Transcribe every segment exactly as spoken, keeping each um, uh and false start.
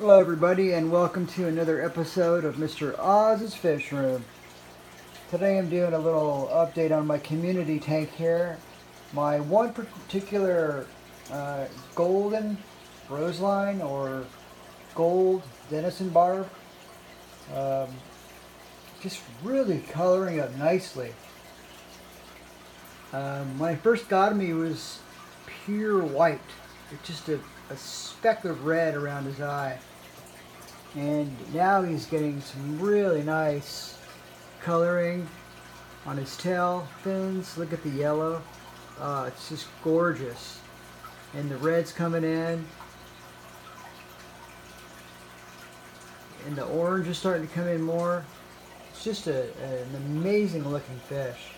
Hello everybody, and welcome to another episode of Mister Oz's Fish Room. Today I'm doing a little update on my community tank here. My one particular uh, golden roseline or gold denison barb um, just really coloring up nicely. Um, when I first got him, he was pure white. It's just a, a speck of red around his eye. And now he's getting some really nice coloring on his tail fins. Look at the yellow. Uh, it's just gorgeous. And the red's coming in. And the orange is starting to come in more. It's just a, a, an amazing looking fish.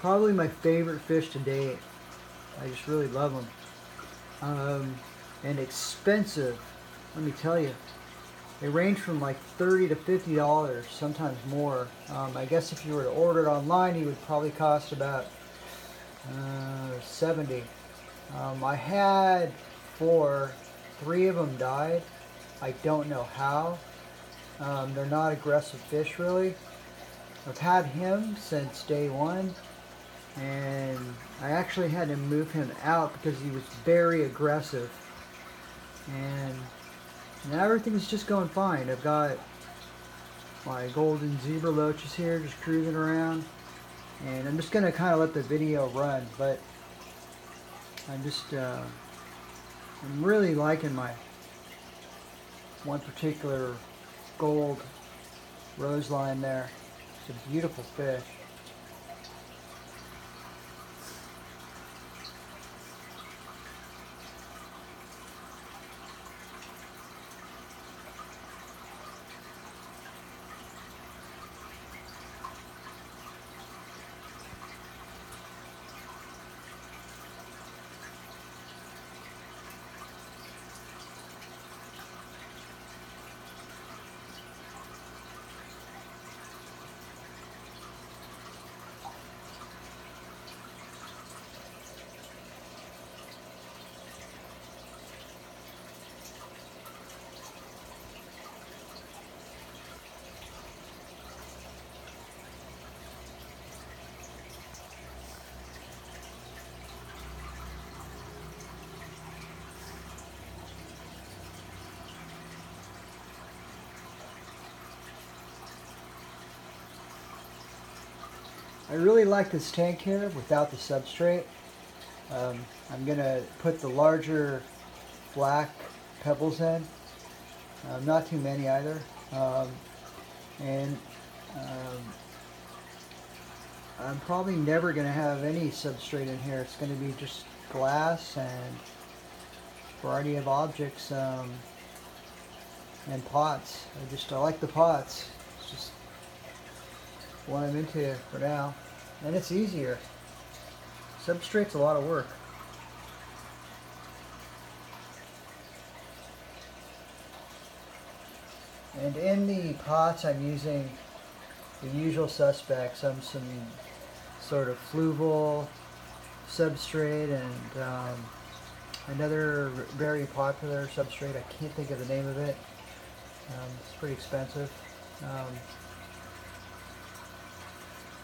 Probably my favorite fish to date. I just really love them. Um, and expensive, let me tell you. They range from like thirty to fifty dollars, sometimes more. Um, I guess if you were to order it online, it would probably cost about uh, seventy. Um, I had four, three of them died. I don't know how. Um, they're not aggressive fish, really. I've had him since day one, and I actually had to move him out because he was very aggressive. And now everything's just going fine. I've got my golden zebra loaches here just cruising around, and I'm just gonna kind of let the video run, but I'm just uh, I'm really liking my one particular gold roseline there. It's a beautiful fish. I really like this tank here without the substrate. Um, I'm going to put the larger black pebbles in. Um, not too many either. Um, and um, I'm probably never going to have any substrate in here. It's going to be just glass and variety of objects um, and pots. I just I like the pots. It's just what I'm into for now, and it's easier. Substrate's a lot of work. And in the pots I'm using the usual suspects. I'm some sort of Fluval substrate and um, another very popular substrate. I can't think of the name of it. Um, it's pretty expensive. Um,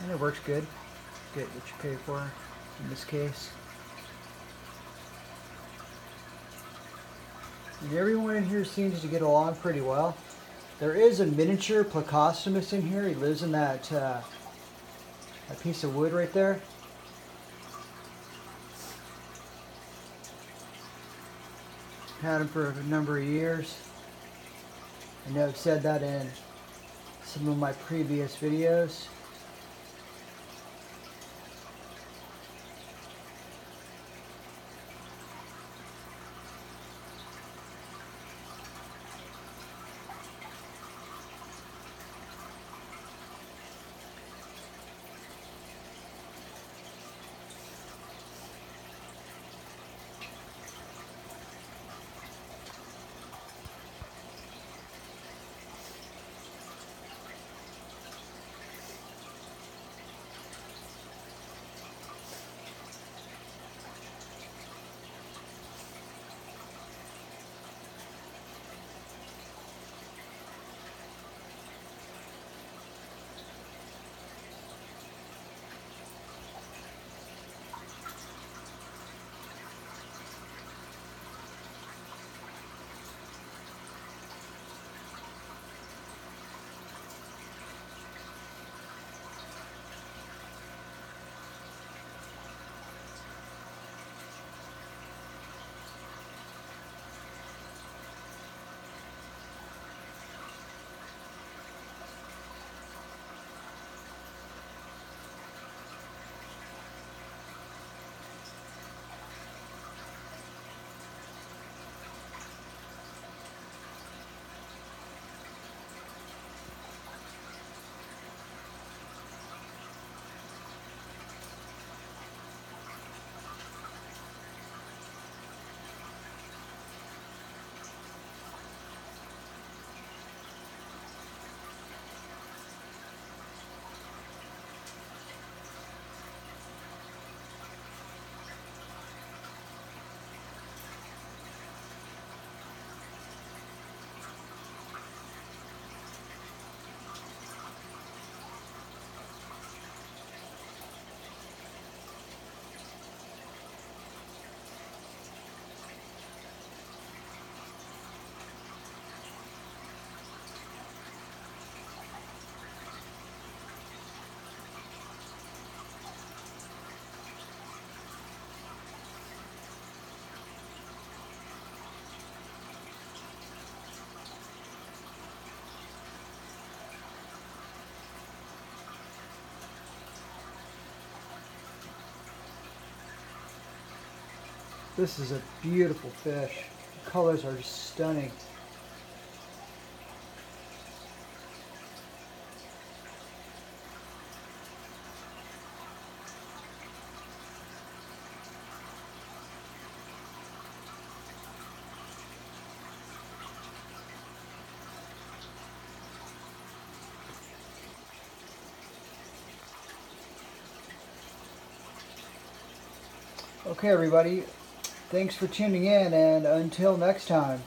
And it works good. Get what you pay for in this case. And everyone in here seems to get along pretty well. There is a miniature plecostomus in here. He lives in that uh, a piece of wood right there. Had him for a number of years. I know I've said that in some of my previous videos. This is a beautiful fish. The colors are just stunning. Okay, everybody, thanks for tuning in, and until next time.